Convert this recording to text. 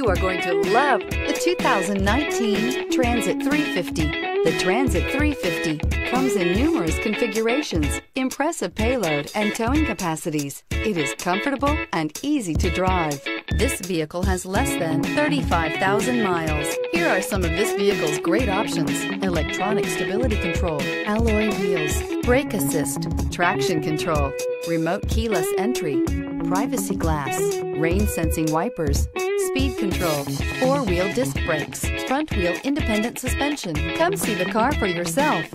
You are going to love the 2019 Transit 350. The Transit 350 comes in numerous configurations, impressive payload and towing capacities. It is comfortable and easy to drive. This vehicle has less than 35,000 miles. Here are some of this vehicle's great options: electronic stability control, alloy wheels, brake assist, traction control, remote keyless entry, privacy glass, rain sensing wipers, speed control, four-wheel disc brakes, front wheel independent suspension. Come see the car for yourself.